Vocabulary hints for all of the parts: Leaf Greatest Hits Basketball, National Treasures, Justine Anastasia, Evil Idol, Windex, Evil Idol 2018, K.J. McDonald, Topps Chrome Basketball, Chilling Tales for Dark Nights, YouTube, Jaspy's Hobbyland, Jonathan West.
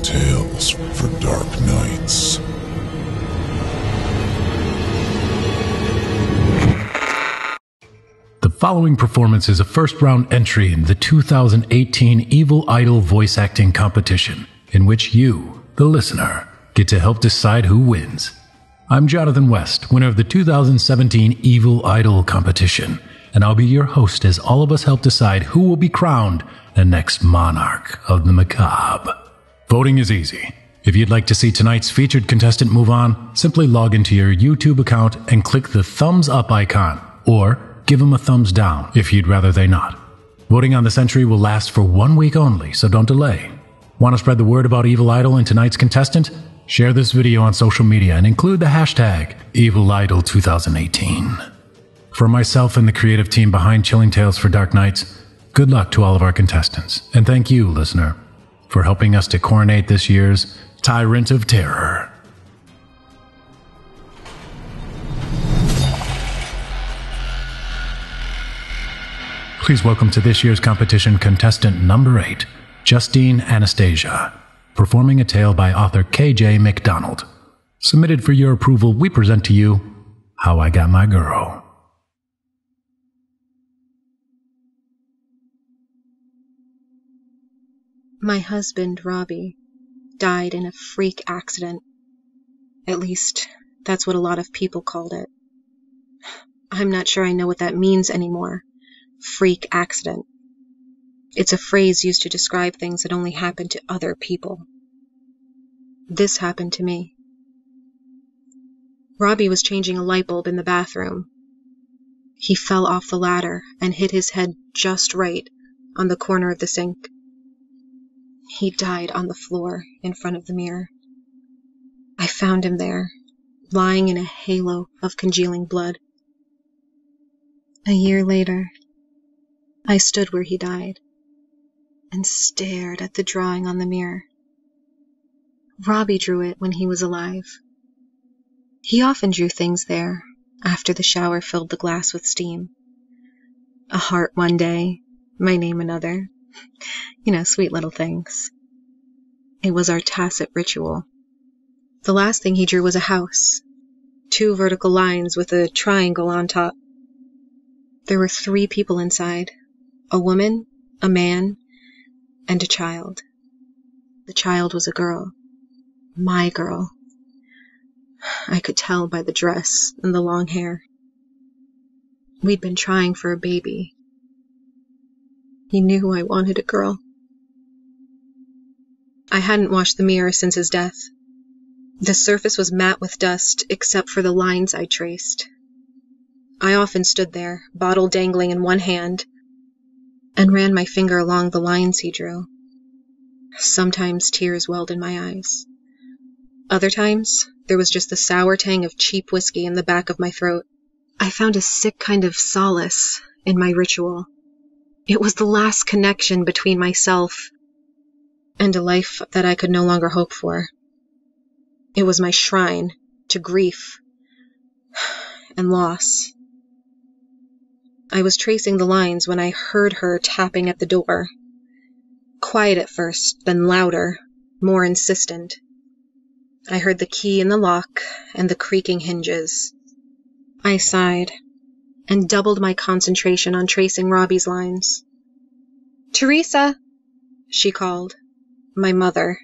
Chilling Tales for Dark Nights. The following performance is a first-round entry in the 2018 Evil Idol voice acting competition, in which you, the listener, get to help decide who wins. I'm Jonathan West, winner of the 2017 Evil Idol competition, and I'll be your host as all of us help decide who will be crowned the next monarch of the macabre. Voting is easy. If you'd like to see tonight's featured contestant move on, simply log into your YouTube account and click the thumbs up icon, or give them a thumbs down if you'd rather they not. Voting on this entry will last for 1 week only, so don't delay. Want to spread the word about Evil Idol and tonight's contestant? Share this video on social media and include the hashtag #EvilIdol2018. For myself and the creative team behind Chilling Tales for Dark Nights, good luck to all of our contestants, and thank you, listener, for helping us to coronate this year's Tyrant of Terror. Please welcome to this year's competition contestant number 8, Justine Anastasia, performing a tale by author K.J. McDonald. Submitted for your approval, we present to you How I Got My Girl. My husband, Robbie, died in a freak accident. At least, that's what a lot of people called it. I'm not sure I know what that means anymore. Freak accident. It's a phrase used to describe things that only happen to other people. This happened to me. Robbie was changing a light bulb in the bathroom. He fell off the ladder and hit his head just right on the corner of the sink. He died on the floor in front of the mirror. I found him there, lying in a halo of congealing blood. A year later, I stood where he died and stared at the drawing on the mirror. Robbie drew it when he was alive. He often drew things there after the shower filled the glass with steam. A heart one day, my name another. You know, sweet little things. It was our tacit ritual. The last thing he drew was a house. 2 vertical lines with a triangle on top. There were 3 people inside. A woman, a man, and a child. The child was a girl. My girl. I could tell by the dress and the long hair. We'd been trying for a baby. He knew I wanted a girl. I hadn't washed the mirror since his death. The surface was matte with dust, except for the lines I traced. I often stood there, bottle dangling in one hand, and ran my finger along the lines he drew. Sometimes tears welled in my eyes. Other times, there was just the sour tang of cheap whiskey in the back of my throat. I found a sick kind of solace in my ritual. It was the last connection between myself and a life that I could no longer hope for. It was my shrine to grief and loss. I was tracing the lines when I heard her tapping at the door. Quiet at first, then louder, more insistent. I heard the key in the lock and the creaking hinges. I sighed and doubled my concentration on tracing Robbie's lines. "Teresa," she called, my mother.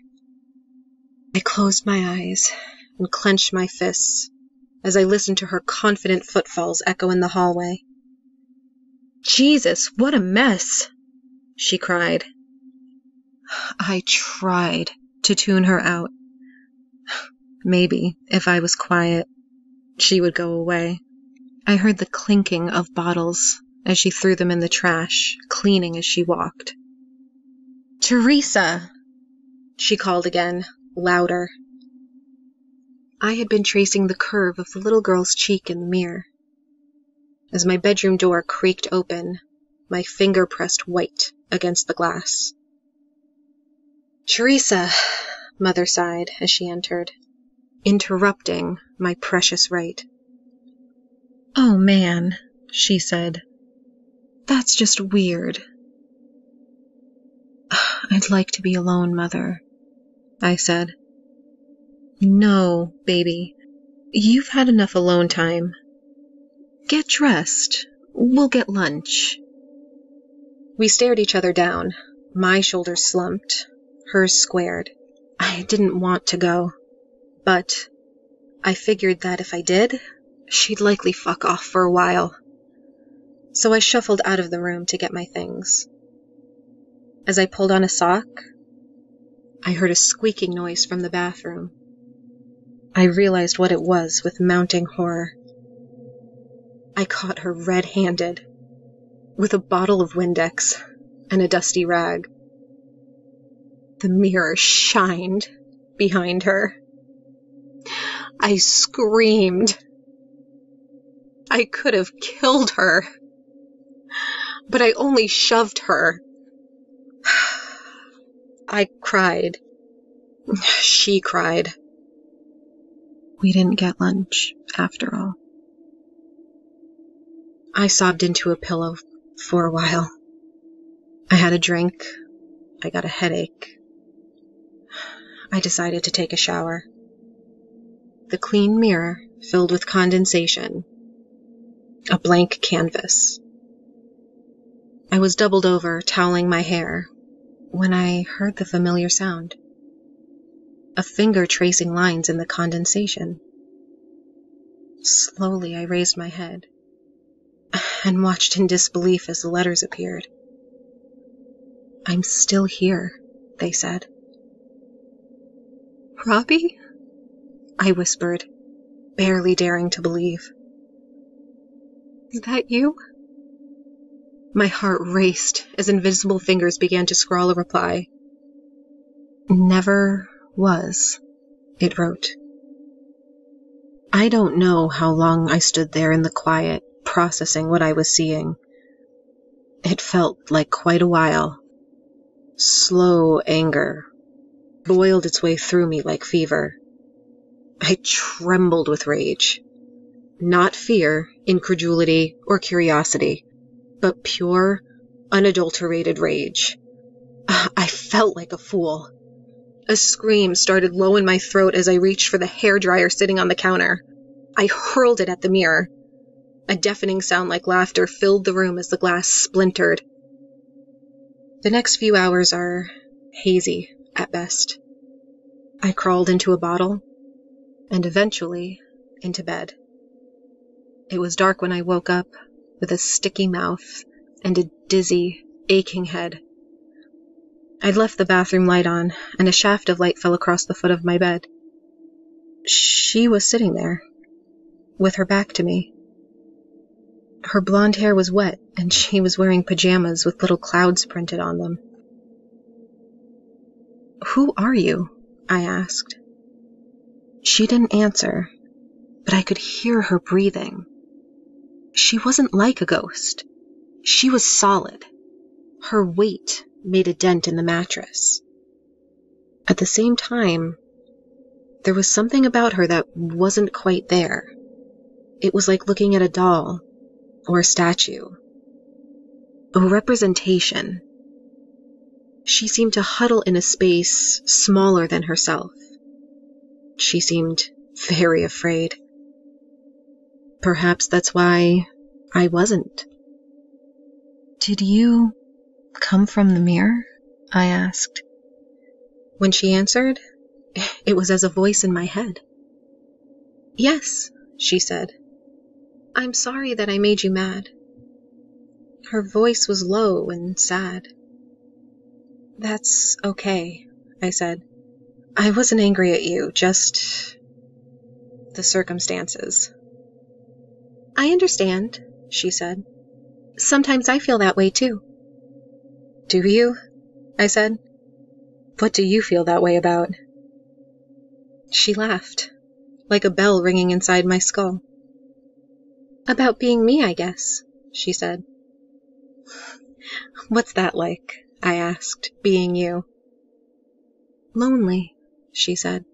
I closed my eyes and clenched my fists as I listened to her confident footfalls echo in the hallway. "Jesus, what a mess," she cried. I tried to tune her out. Maybe if I was quiet, she would go away. I heard the clinking of bottles as she threw them in the trash, cleaning as she walked. "Teresa," she called again, louder. I had been tracing the curve of the little girl's cheek in the mirror. As my bedroom door creaked open, my finger pressed white against the glass. "Teresa," Mother sighed as she entered, interrupting my precious rite. "Oh, man," she said. "That's just weird." "I'd like to be alone, Mother," I said. No, baby. You've had enough alone time. Get dressed. We'll get lunch. We stared each other down. My shoulders slumped, hers squared. I didn't want to go. But I figured that if I did, she'd likely fuck off for a while. So I shuffled out of the room to get my things. As I pulled on a sock, I heard a squeaking noise from the bathroom. I realized what it was with mounting horror. I caught her red-handed, with a bottle of Windex and a dusty rag. The mirror shined behind her. I screamed. I could have killed her, but I only shoved her. I cried. She cried. We didn't get lunch, after all. I sobbed into a pillow for a while. I had a drink. I got a headache. I decided to take a shower. The clean mirror filled with condensation. A blank canvas. I was doubled over, toweling my hair, when I heard the familiar sound. A finger tracing lines in the condensation. Slowly I raised my head, and watched in disbelief as the letters appeared. "I'm still here," they said. "Robbie?" I whispered, barely daring to believe. "Is that you?" My heart raced as invisible fingers began to scrawl a reply. "Never was," it wrote. I don't know how long I stood there in the quiet, processing what I was seeing. It felt like quite a while. Slow anger boiled its way through me like fever. I trembled with rage. Not fear, incredulity, or curiosity, but pure, unadulterated rage. I felt like a fool. A scream started low in my throat as I reached for the hairdryer sitting on the counter. I hurled it at the mirror. A deafening sound like laughter filled the room as the glass splintered. The next few hours are hazy, at best. I crawled into a bottle, and eventually into bed. It was dark when I woke up, with a sticky mouth and a dizzy, aching head. I'd left the bathroom light on, and a shaft of light fell across the foot of my bed. She was sitting there, with her back to me. Her blonde hair was wet, and she was wearing pajamas with little clouds printed on them. "Who are you?" I asked. She didn't answer, but I could hear her breathing. She wasn't like a ghost. She was solid. Her weight made a dent in the mattress. At the same time, there was something about her that wasn't quite there. It was like looking at a doll or a statue. A representation. She seemed to huddle in a space smaller than herself. She seemed very afraid. Perhaps that's why I wasn't. "Did you come from the mirror?" I asked. When she answered, it was as a voice in my head. "Yes," she said. "I'm sorry that I made you mad." Her voice was low and sad. "That's okay," I said. "I wasn't angry at you, just the circumstances." "I understand," she said. "Sometimes I feel that way, too." "Do you?" I said. "What do you feel that way about?" She laughed, like a bell ringing inside my skull. "About being me, I guess," she said. "What's that like?" I asked, "being you." "Lonely," she said.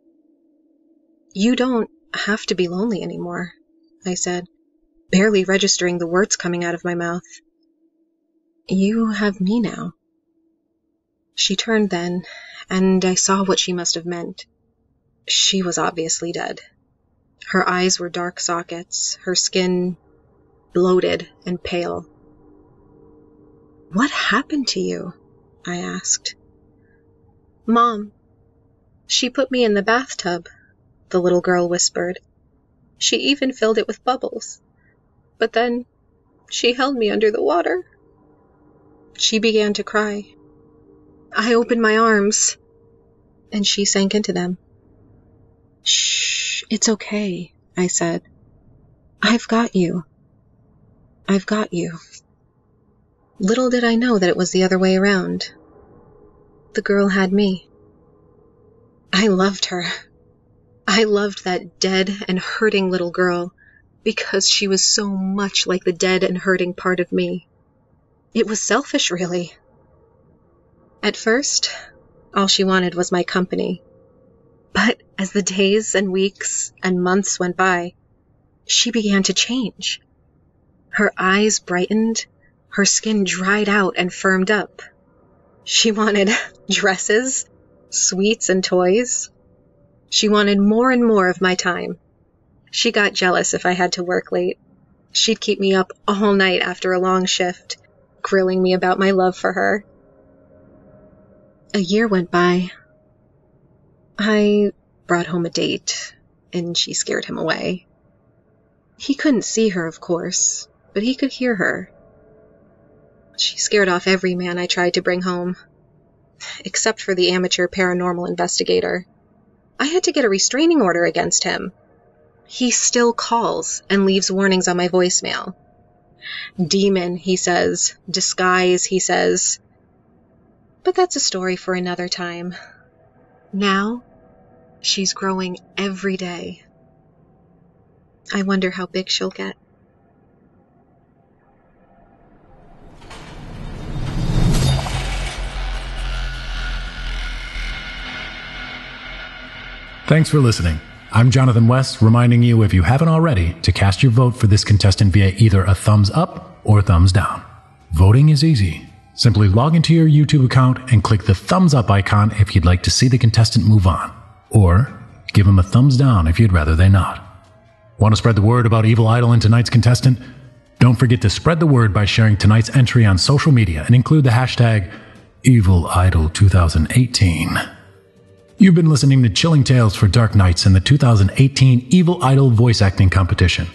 "You don't have to be lonely anymore," I said, barely registering the words coming out of my mouth. "You have me now." She turned then, and I saw what she must have meant. She was obviously dead. Her eyes were dark sockets, her skin bloated and pale. "What happened to you?" I asked. "Mom, she put me in the bathtub," the little girl whispered. "She even filled it with bubbles. But then she held me under the water." She began to cry. I opened my arms, and she sank into them. "Shh, it's okay," I said. I've got you. Little did I know that it was the other way around. The girl had me. I loved her. I loved that dead and hurting little girl because she was so much like the dead and hurting part of me. It was selfish, really. At first, all she wanted was my company. But as the days and weeks and months went by, she began to change. Her eyes brightened, her skin dried out and firmed up. She wanted dresses, sweets, and toys. She wanted more and more of my time. She got jealous if I had to work late. She'd keep me up all night after a long shift, grilling me about my love for her. A year went by. I brought home a date, and she scared him away. He couldn't see her, of course, but he could hear her. She scared off every man I tried to bring home, except for the amateur paranormal investigator. I had to get a restraining order against him. He still calls and leaves warnings on my voicemail. "Demon," he says. "Disguise," he says. But that's a story for another time. Now, she's growing every day. I wonder how big she'll get. Thanks for listening. I'm Jonathan West, reminding you, if you haven't already, to cast your vote for this contestant via either a thumbs up or thumbs down. Voting is easy. Simply log into your YouTube account and click the thumbs up icon if you'd like to see the contestant move on, or give them a thumbs down if you'd rather they not. Want to spread the word about Evil Idol and tonight's contestant? Don't forget to spread the word by sharing tonight's entry on social media and include the hashtag #EvilIdol2018. You've been listening to Chilling Tales for Dark Nights in the 2018 Evil Idol Voice Acting Competition.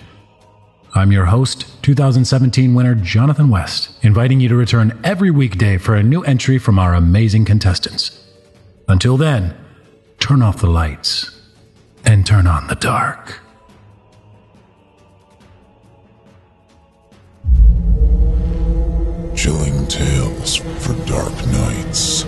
I'm your host, 2017 winner Jonathan West, inviting you to return every weekday for a new entry from our amazing contestants. Until then, turn off the lights and turn on the dark. Chilling Tales for Dark Nights.